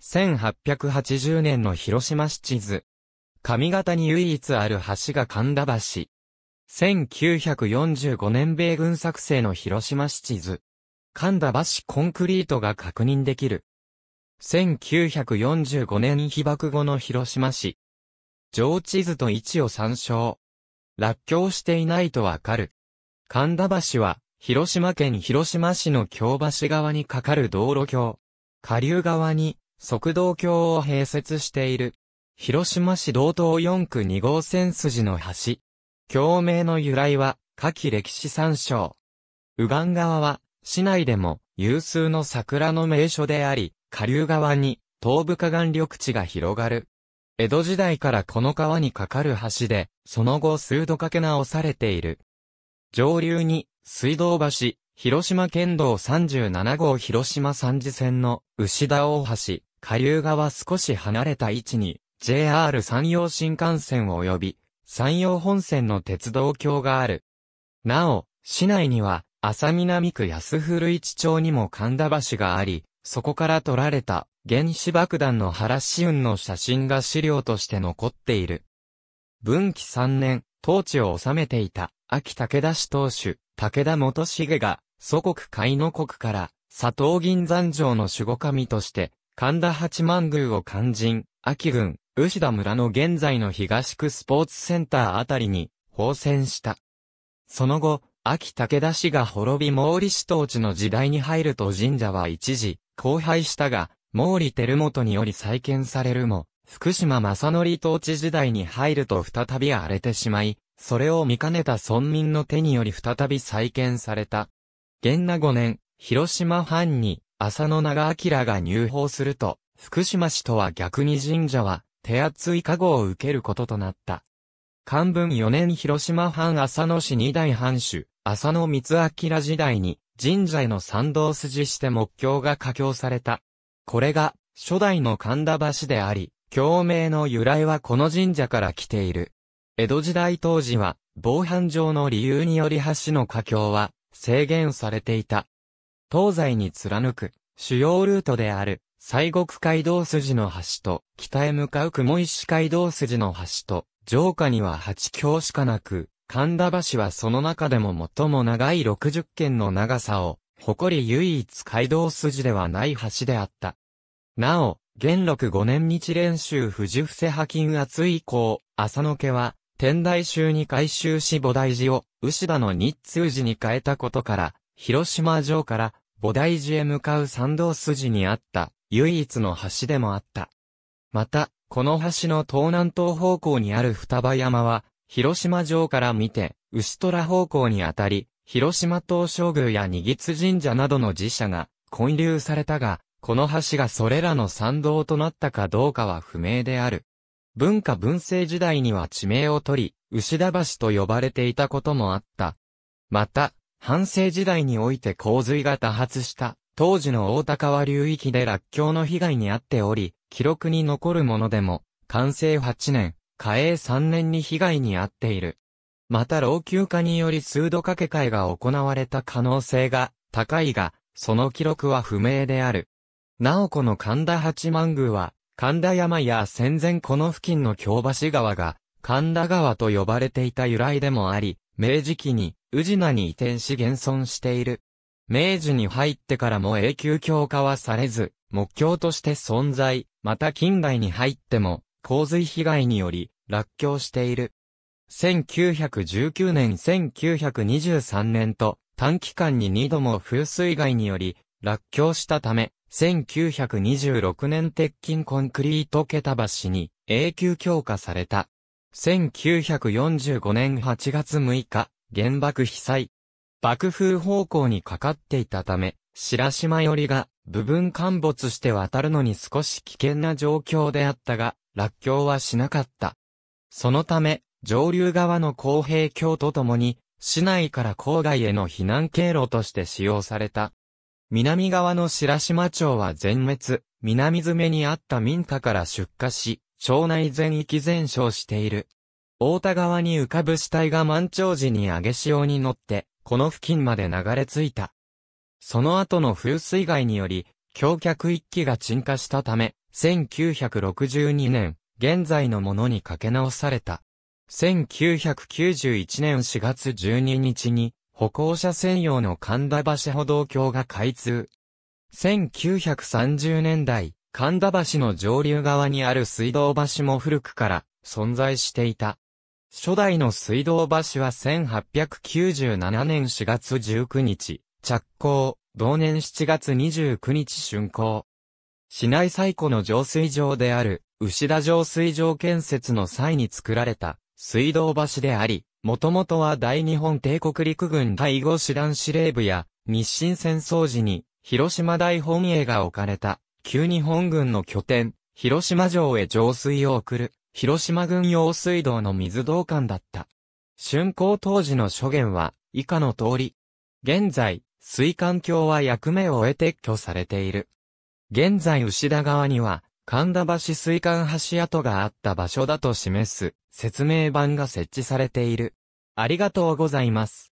1880年の広島市地図。上方に唯一ある橋が神田橋。1945年米軍作成の広島市地図。神田橋コンクリートが確認できる。1945年被爆後の広島市。上地図と位置を参照。落橋していないとわかる。神田橋は、広島県広島市の京橋側に架かる道路橋。下流側に、側道橋を併設している。広島市道東4区2号線筋の橋。橋名の由来は、下記歴史参照。右岸側は、市内でも有数の桜の名所であり、下流側に東部河岸緑地が広がる。江戸時代からこの川に架かる橋で、その後数度架け直されている。上流に、水道橋、広島県道37号広島3次線の牛田大橋、下流側少し離れた位置に、JR 山陽新幹線及び、山陽本線の鉄道橋がある。なお、市内には、浅南区安古市町にも神田橋があり、そこから撮られた原子爆弾の原子雲の写真が資料として残っている。文亀3年、統治を治めていた、安芸武田氏当主、武田元重が、祖国甲斐国から、佐藤銀山城の守護神として、神田八幡宮を勧進、安芸郡、牛田村の現在の東区スポーツセンターあたりに、放遷した。その後、安芸武田氏が滅び毛利氏統治の時代に入ると神社は一時、荒廃したが、毛利輝元により再建されるも、福島正則統治時代に入ると再び荒れてしまい、それを見かねた村民の手により再び再建された。元和5年、広島藩に浅野長晟が入藩すると、福島市とは逆に神社は手厚い加護を受けることとなった。寛文4年広島藩浅野市2代藩主、浅野光明時代に神社への参道筋して木橋が架橋された。これが初代の神田橋であり、橋名の由来はこの神社から来ている。江戸時代当時は防犯上の理由により橋の架橋は制限されていた。東西に貫く主要ルートである西国街道筋の橋と北へ向かう雲石街道筋の橋と城下には8橋しかなく、神田橋はその中でも最も長い60間の長さを誇り唯一街道筋ではない橋であった。なお、元禄5年日蓮宗藤伏派禁圧以降、浅野家は天台宗に改宗し菩提寺を牛田の日通寺に変えたことから、広島城から菩提寺へ向かう参道筋にあった唯一の橋でもあった。また、この橋の東南東方向にある双葉山は、広島城から見て、牛虎方向にあたり、広島東照宮や二木神社などの寺社が建立されたが、この橋がそれらの参道となったかどうかは不明である。文化文政時代には地名を取り、牛田橋と呼ばれていたこともあった。また、藩政時代において洪水が多発した、当時の大田川流域で落橋の被害に遭っており、記録に残るものでも、寛政8年、嘉永3年に被害に遭っている。また老朽化により数度架け替えが行われた可能性が高いが、その記録は不明である。なおこの神田八幡宮は、神田山や戦前この付近の京橋川が、神田川と呼ばれていた由来でもあり、明治期に宇品に移転し現存している。明治に入ってからも永久橋化はされず、木橋として存在、また近代に入っても、洪水被害により、落橋している。1919年1923年と、短期間に2度も風水害により、落橋したため、1926年鉄筋コンクリート桁橋に永久橋化された。1945年8月6日、原爆被災。爆風方向にかかっていたため、白島寄りが部分陥没して渡るのに少し危険な状況であったが、落橋はしなかった。そのため、上流側の公平橋とともに、市内から郊外への避難経路として使用された。南側の白島町は全滅、南詰めにあった民家から出火し、町内全域全焼している。大田川に浮かぶ死体が満潮時に上げ潮に乗って、この付近まで流れ着いた。その後の風水害により、橋脚一基が沈下したため、1962年、現在のものにかけ直された。1991年4月12日に、歩行者専用の神田橋歩道橋が開通。1930年代、神田橋の上流側にある水道橋も古くから存在していた。初代の水道橋は1897年4月19日、着工、同年7月29日竣工。市内最古の浄水場である、牛田浄水場建設の際に作られた水道橋であり、もともとは大日本帝国陸軍第5師団司令部や日清戦争時に広島大本営が置かれた旧日本軍の拠点、広島城へ上水を送る広島軍用水道の水道管だった。竣工当時の諸言は以下の通り。現在、水管橋は役目を終え撤去されている。現在牛田川には神田橋水管橋跡があった場所だと示す説明板が設置されている。ありがとうございます。